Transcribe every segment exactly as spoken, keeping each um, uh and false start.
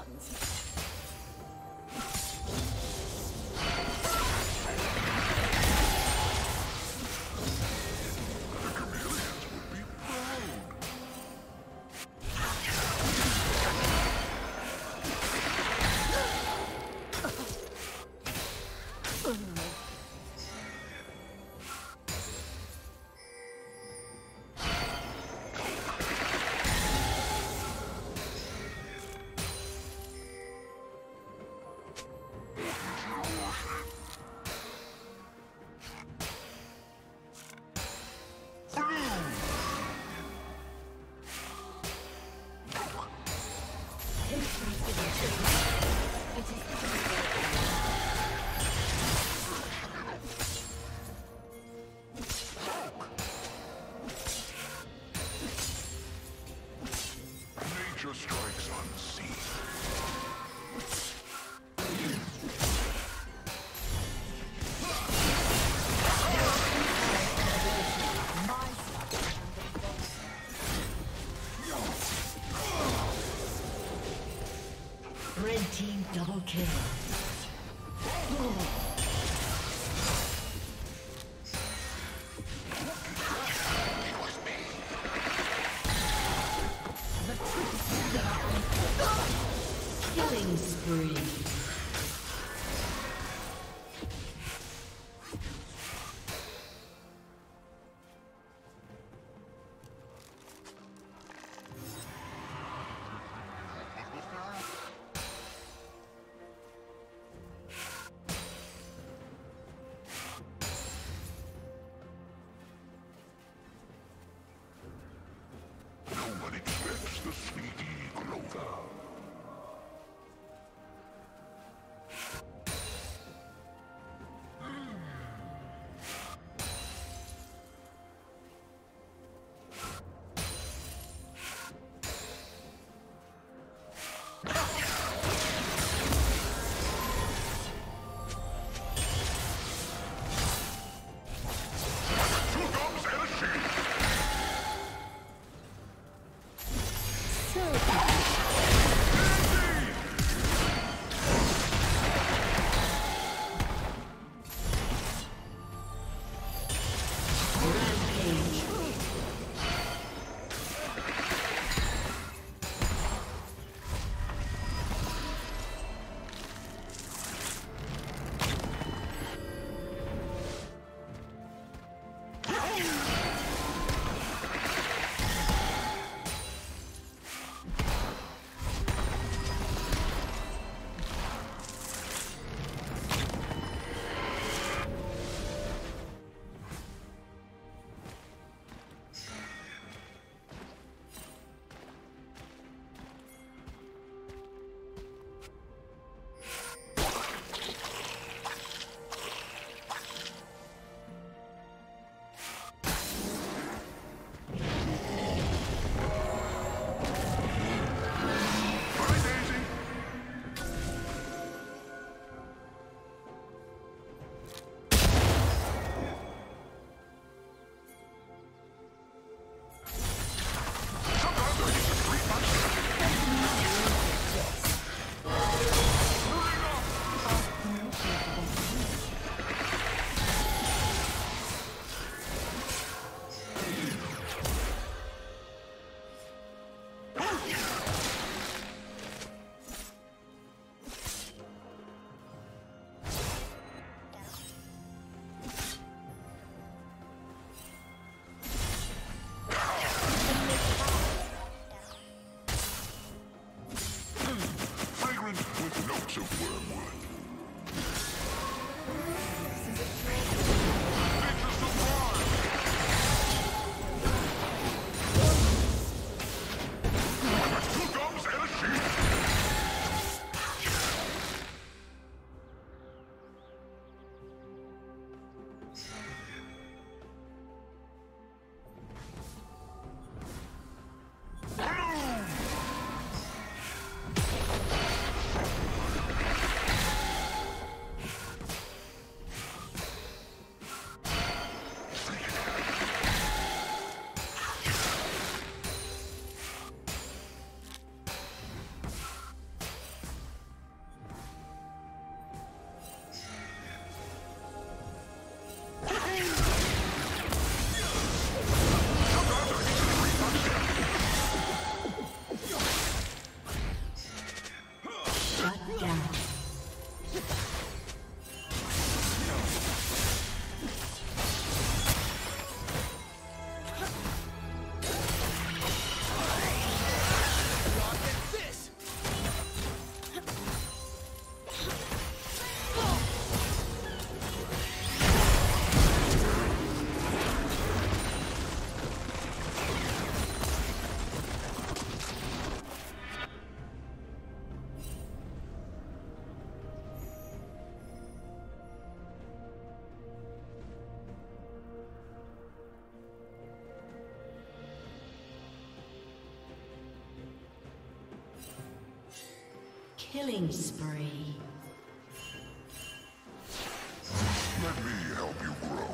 Wands. Double kill. Oh. Killing spree. Killing spree. Let me help you grow.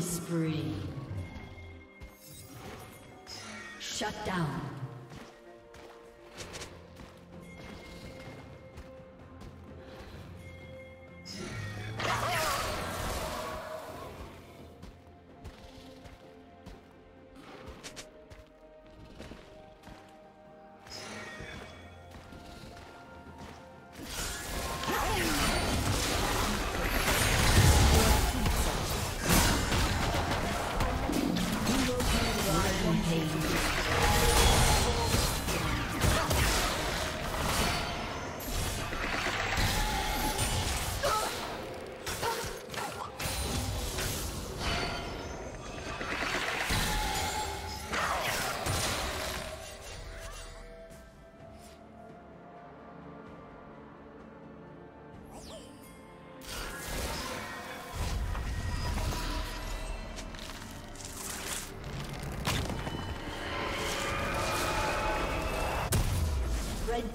Spree. Shut down. The red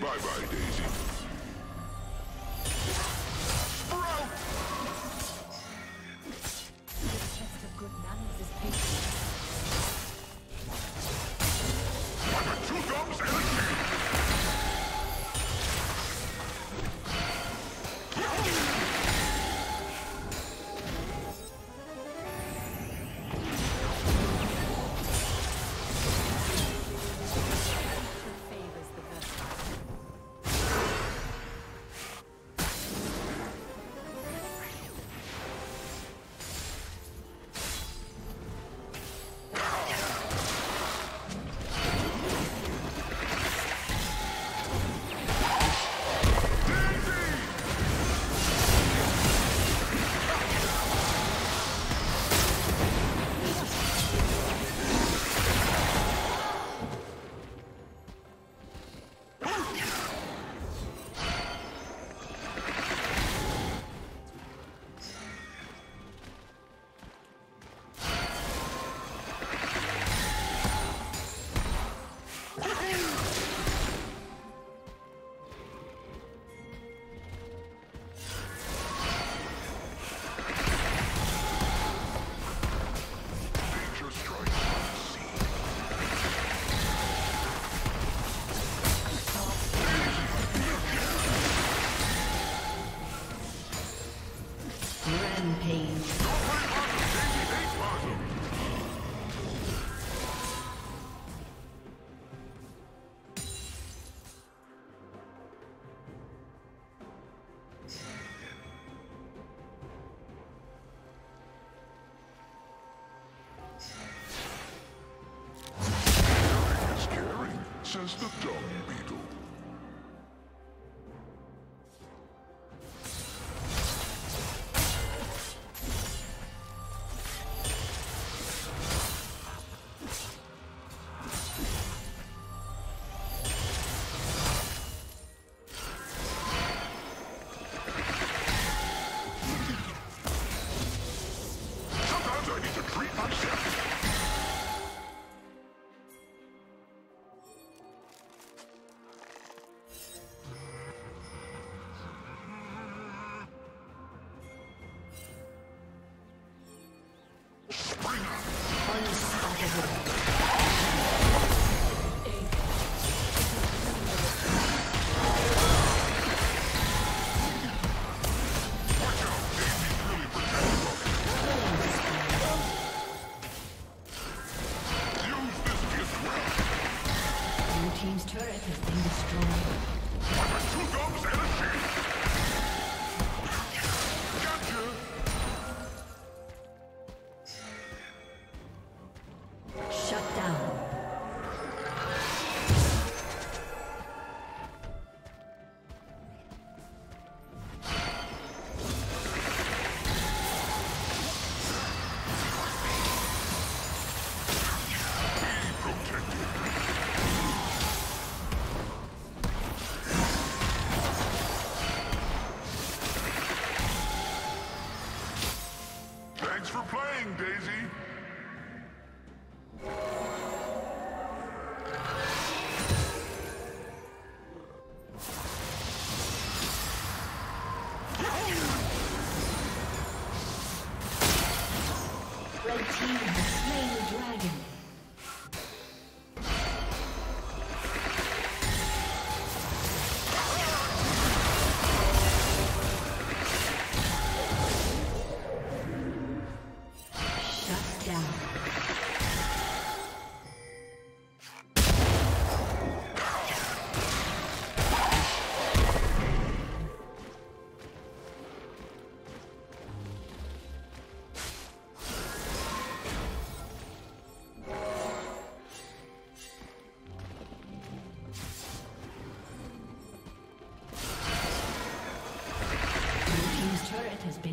Bye-bye, Daisy. as the dung beetle.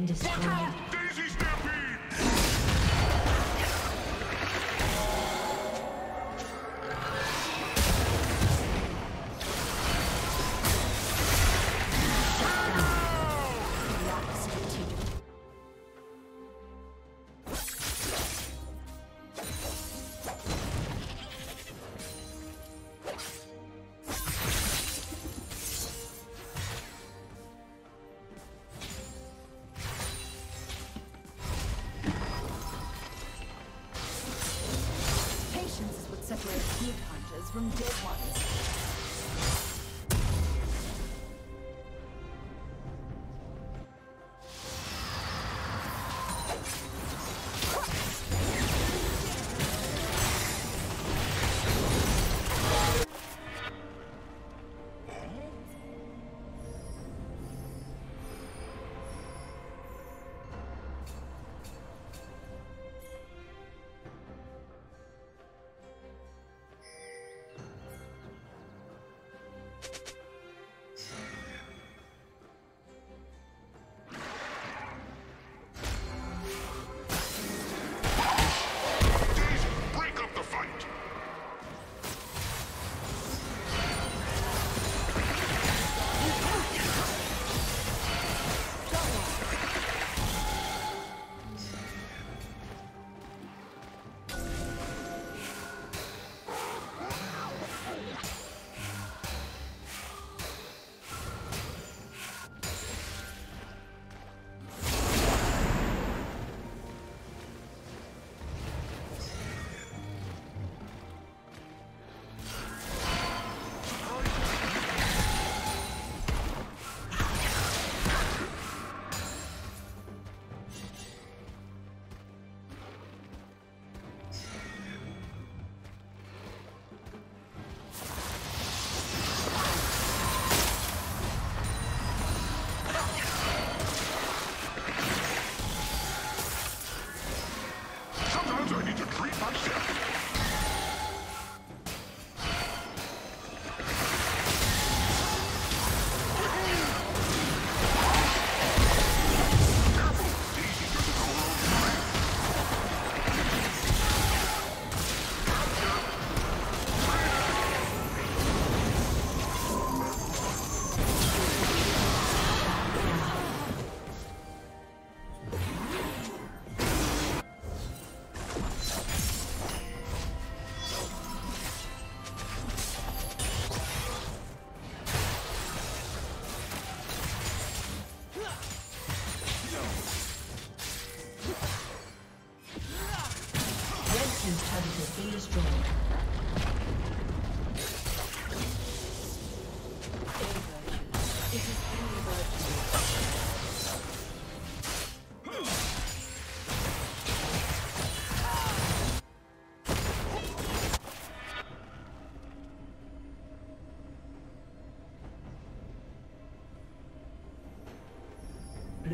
Destroyed. Daisy Stampede! From dead ones.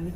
Blue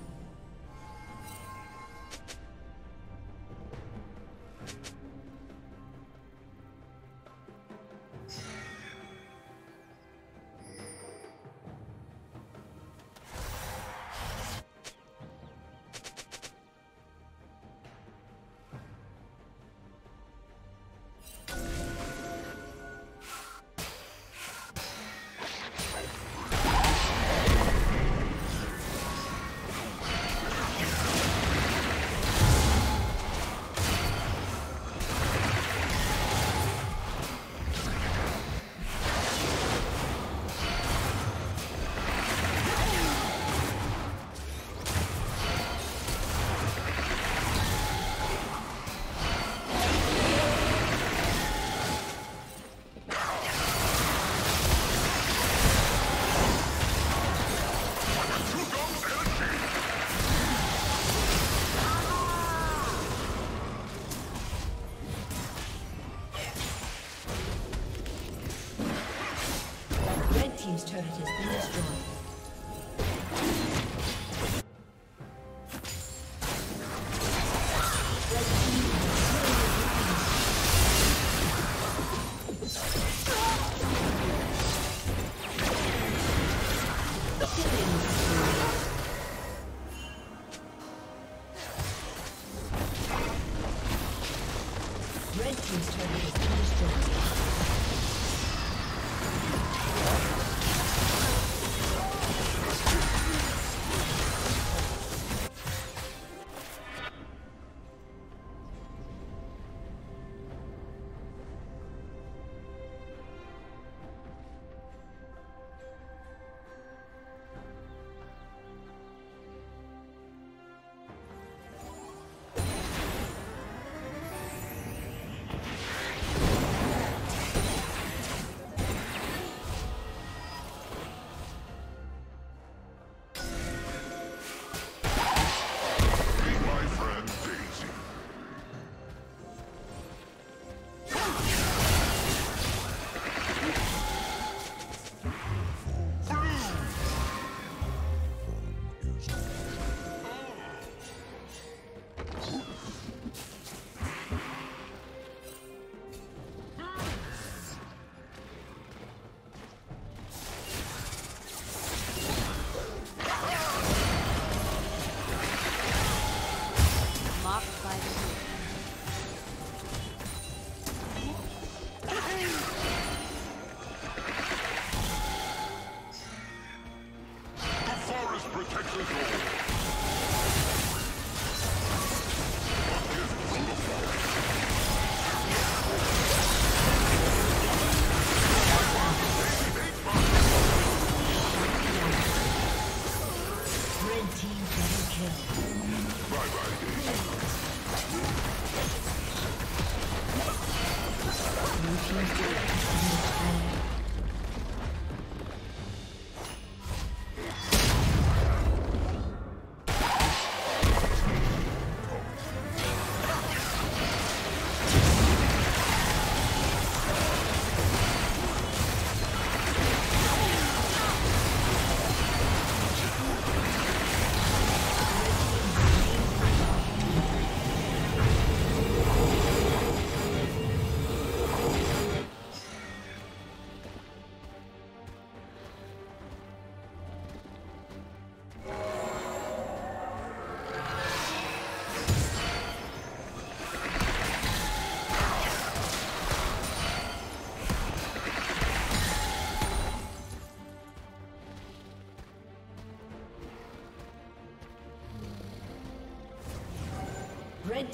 Red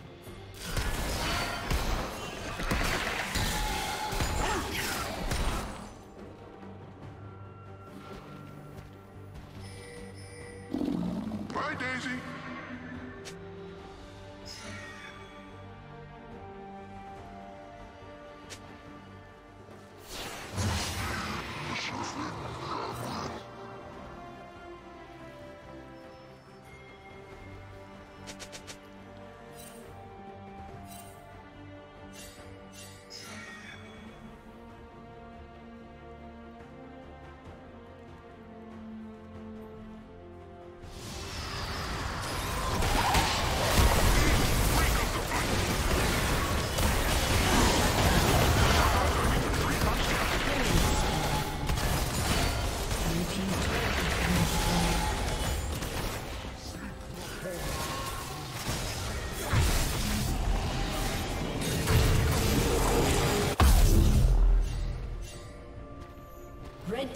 Red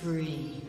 spree.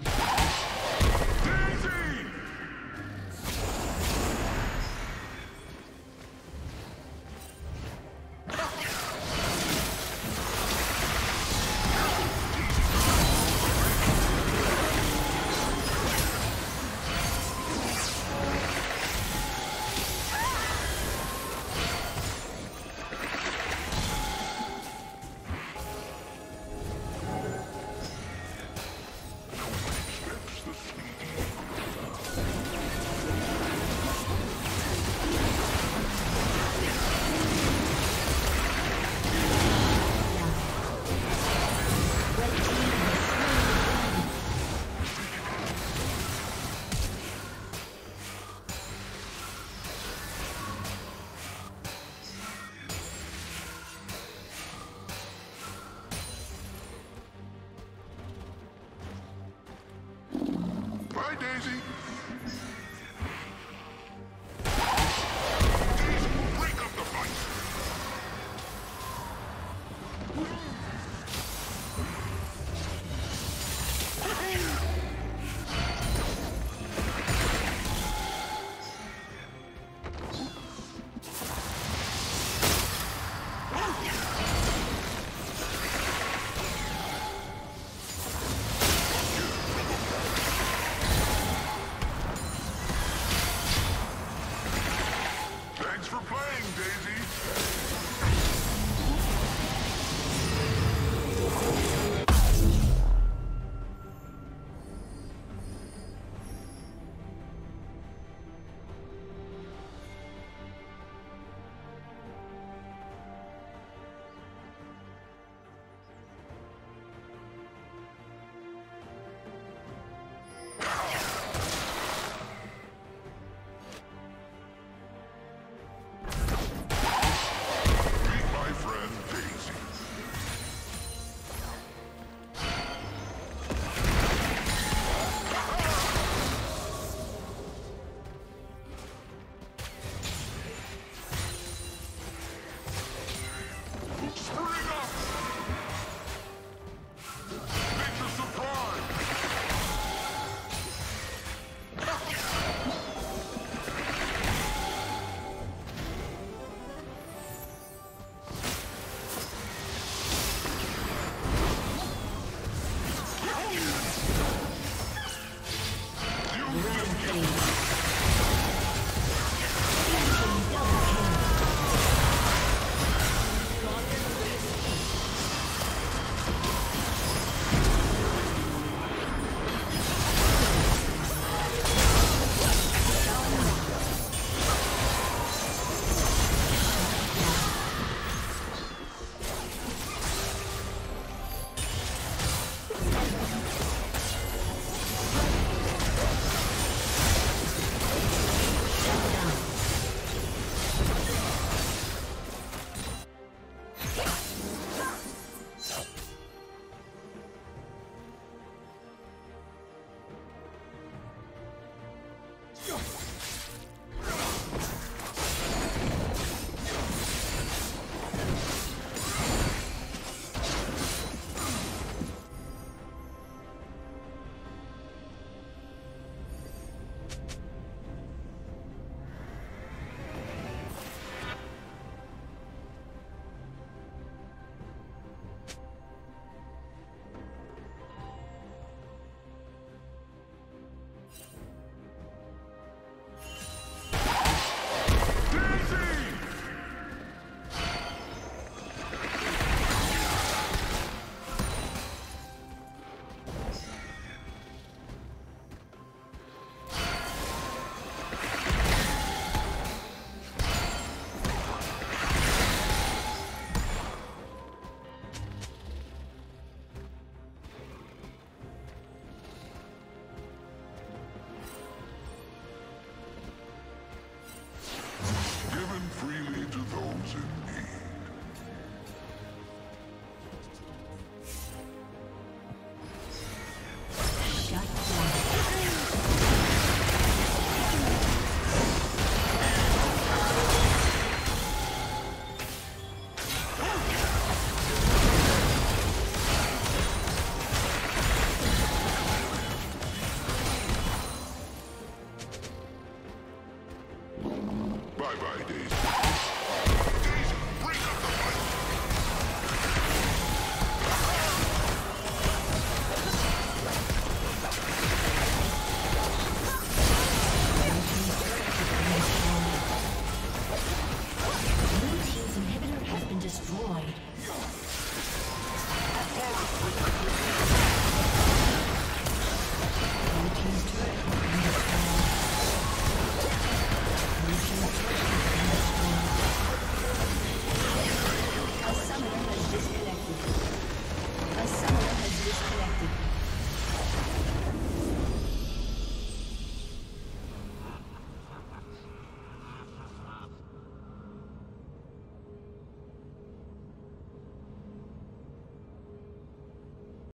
by day.